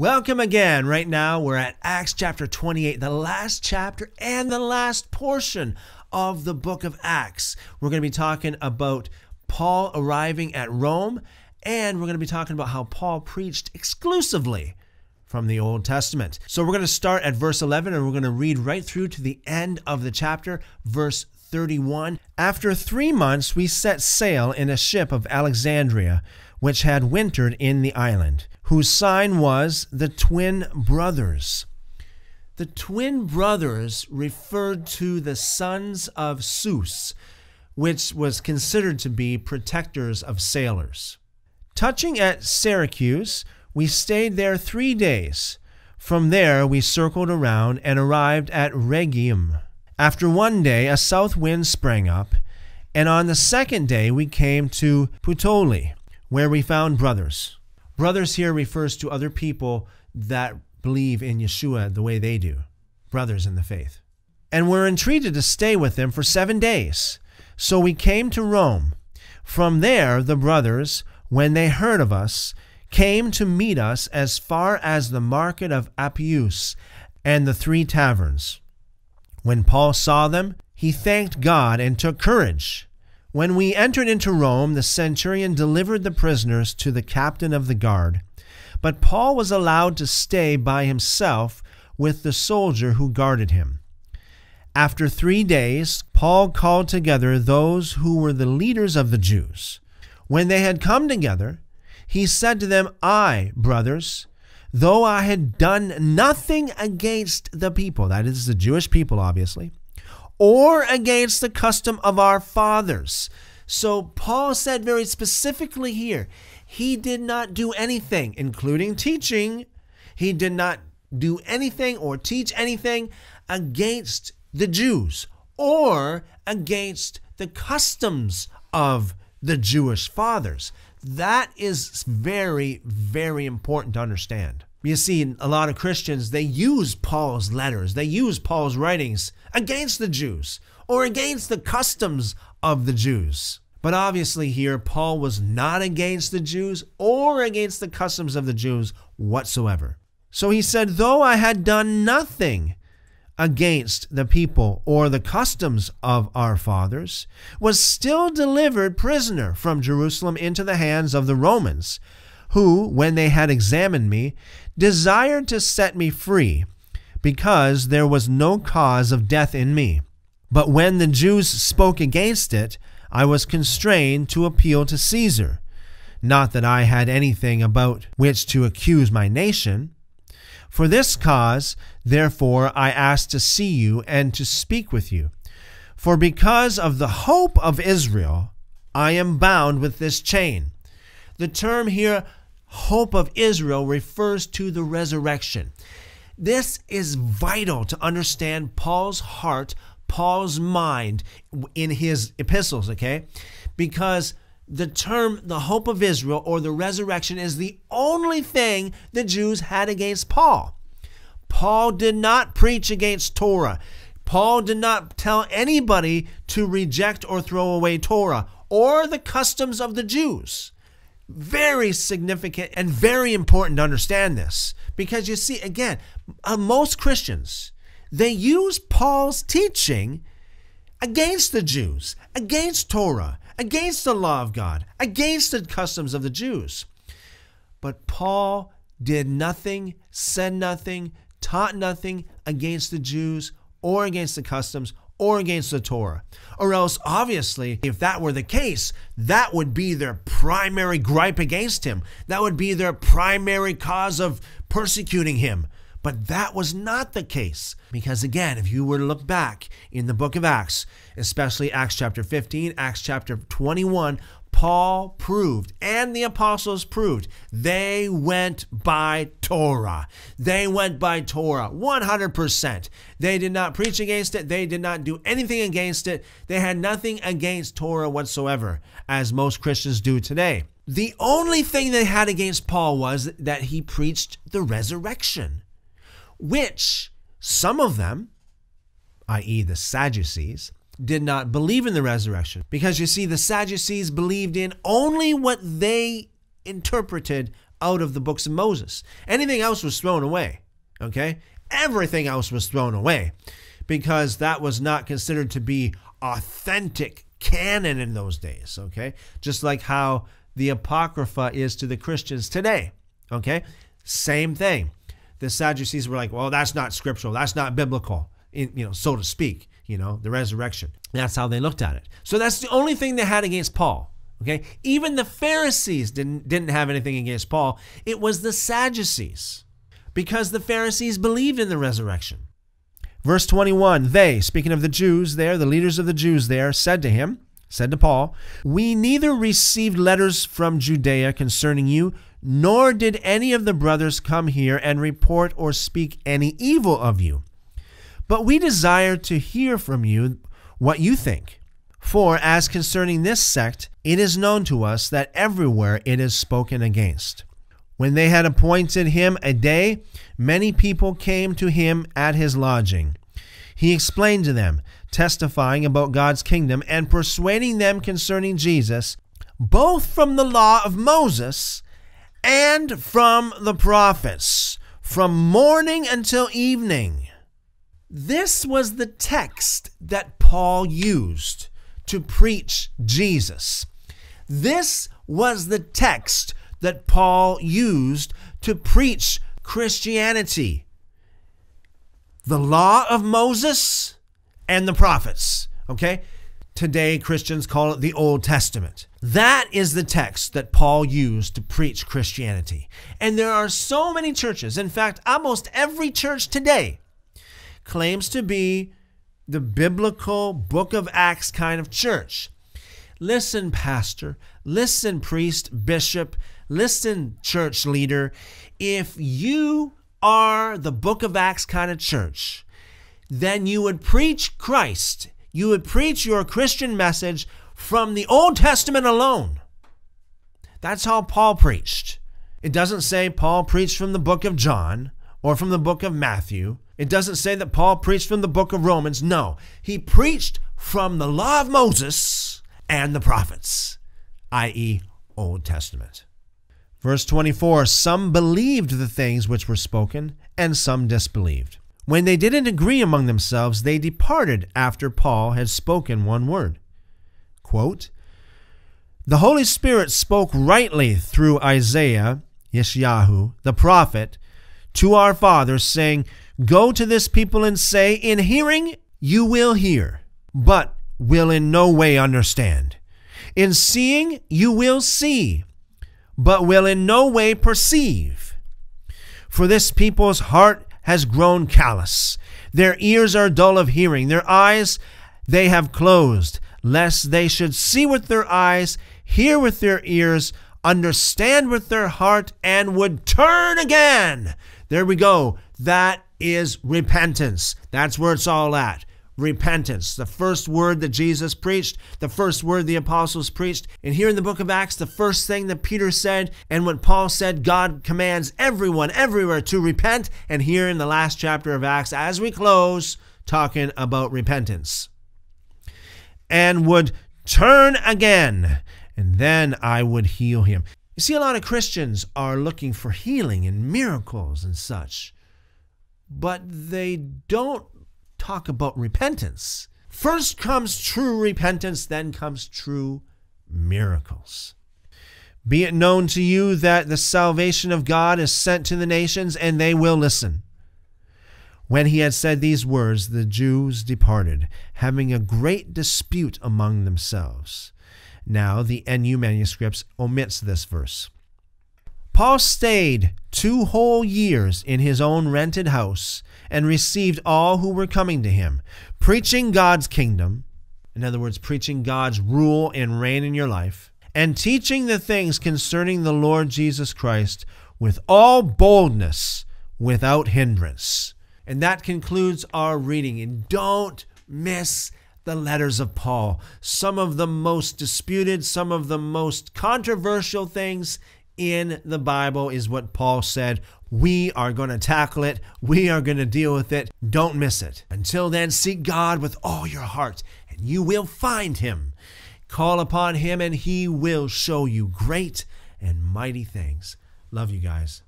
Welcome again. Right now we're at Acts chapter 28, the last chapter and the last portion of the book of Acts. We're going to be talking about Paul arriving at Rome, and we're going to be talking about how Paul preached exclusively from the Old Testament. So we're going to start at verse 11 and we're going to read right through to the end of the chapter, verse 31. After 3 months, we set sail in a ship of Alexandria, which had wintered in the island, whose sign was the Twin Brothers. The Twin Brothers referred to the sons of Zeus, which was considered to be protectors of sailors. Touching at Syracuse, we stayed there 3 days. From there, we circled around and arrived at Rhegium. After 1 day, a south wind sprang up, and on the 2nd day, we came to Puteoli, where we found brothers. Brothers here refers to other people that believe in Yeshua the way they do, brothers in the faith. And were entreated to stay with them for 7 days. So we came to Rome. From there, the brothers, when they heard of us, came to meet us as far as the market of Appius and the 3 taverns. When Paul saw them, he thanked God and took courage. When we entered into Rome, the centurion delivered the prisoners to the captain of the guard, but Paul was allowed to stay by himself with the soldier who guarded him. After 3 days, Paul called together those who were the leaders of the Jews. When they had come together, he said to them, "I, brothers, though I had done nothing against the people," that is the Jewish people obviously, "or against the custom of our fathers." So Paul said very specifically here, he did not do anything, including teaching. He did not do anything or teach anything against the Jews or against the customs of the Jewish fathers. That is very, very important to understand. You see, a lot of Christians, they use Paul's letters, they use Paul's writings against the Jews or against the customs of the Jews. But obviously here, Paul was not against the Jews or against the customs of the Jews whatsoever. So he said, "Though I had done nothing against the people or the customs of our fathers, was still delivered prisoner from Jerusalem into the hands of the Romans, who, when they had examined me, desired to set me free, because there was no cause of death in me. But when the Jews spoke against it, I was constrained to appeal to Caesar, not that I had anything about which to accuse my nation. For this cause, therefore, I asked to see you and to speak with you. For because of the hope of Israel, I am bound with this chain." The term here, hope of Israel, refers to the resurrection. This is vital to understand Paul's heart, Paul's mind in his epistles, okay? Because the term, the hope of Israel or the resurrection, is the only thing the Jews had against Paul. Paul did not preach against Torah. Paul did not tell anybody to reject or throw away Torah or the customs of the Jews. Very significant and very important to understand this, because you see, again, most Christians, they use Paul's teaching against the Jews, against Torah, against the law of God, against the customs of the Jews. But Paul did nothing, said nothing, taught nothing against the Jews or against the customs or against the Torah. Or else, obviously, if that were the case, that would be their primary gripe against him. That would be their primary cause of persecuting him. But that was not the case. Because again, if you were to look back in the book of Acts, especially Acts chapter 15, Acts chapter 21, Paul proved, and the apostles proved, they went by Torah. They went by Torah 100%. They did not preach against it. They did not do anything against it. They had nothing against Torah whatsoever, as most Christians do today. The only thing they had against Paul was that he preached the resurrection, which some of them, i.e. the Sadducees, did not believe in the resurrection. Because you see, the Sadducees believed in only what they interpreted out of the books of Moses. Anything else was thrown away, okay? Everything else was thrown away because that was not considered to be authentic canon in those days, okay? Just like how the Apocrypha is to the Christians today, okay? Same thing. The Sadducees were like, well, that's not scriptural. That's not biblical, you know, so to speak, you know, the resurrection. That's how they looked at it. So that's the only thing they had against Paul, okay? Even the Pharisees didn't have anything against Paul. It was the Sadducees because the Pharisees believed in the resurrection. Verse 21, they, speaking of the Jews there, the leaders of the Jews there, said to him, said to Paul, we neither received letters from Judea concerning you, nor did any of the brothers come here and report or speak any evil of you. But we desire to hear from you what you think. For as concerning this sect, it is known to us that everywhere it is spoken against. When they had appointed him a day, many people came to him at his lodging. He explained to them, testifying about God's kingdom and persuading them concerning Jesus, both from the law of Moses and from the prophets, from morning until evening. This was the text that Paul used to preach Jesus. This was the text that Paul used to preach Christianity. The law of Moses and the prophets, okay? Today, Christians call it the Old Testament. That is the text that Paul used to preach Christianity. And there are so many churches, in fact, almost every church today claims to be the biblical book of Acts kind of church. Listen, pastor, listen, priest, bishop, listen, church leader. If you are the book of Acts kind of church, then you would preach Christ. You would preach your Christian message from the Old Testament alone. That's how Paul preached. It doesn't say Paul preached from the book of John or from the book of Matthew. It doesn't say that Paul preached from the book of Romans. No, he preached from the law of Moses and the prophets, i.e. Old Testament. Verse 24, some believed the things which were spoken, and some disbelieved. When they didn't agree among themselves, they departed after Paul had spoken one word. Quote, the Holy Spirit spoke rightly through Isaiah, Yeshayahu, the prophet, to our fathers, saying, go to this people and say, in hearing you will hear, but will in no way understand. In seeing you will see, but will in no way perceive. For this people's heart has grown callous. Their ears are dull of hearing. Their eyes they have closed, lest they should see with their eyes, hear with their ears, understand with their heart, and would turn again. There we go. That is repentance. That's where it's all at. Repentance. The first word that Jesus preached, the first word the apostles preached. And here in the book of Acts, the first thing that Peter said and what Paul said, God commands everyone everywhere to repent. And here in the last chapter of Acts, as we close, talking about repentance. And would turn again, and then I would heal him. You see, a lot of Christians are looking for healing and miracles and such, but they don't talk about repentance. First comes true repentance, then comes true miracles. Be it known to you that the salvation of God is sent to the nations, and they will listen. When he had said these words, the Jews departed, having a great dispute among themselves. Now the NU manuscripts omits this verse. Paul stayed 2 whole years in his own rented house and received all who were coming to him, preaching God's kingdom, in other words, preaching God's rule and reign in your life, and teaching the things concerning the Lord Jesus Christ with all boldness, without hindrance. And that concludes our reading. And don't miss the letters of Paul. Some of the most disputed, some of the most controversial things in the Bible is what Paul said. We are going to tackle it. We are going to deal with it. Don't miss it. Until then, seek God with all your heart, and you will find him. Call upon him, and he will show you great and mighty things. Love you guys.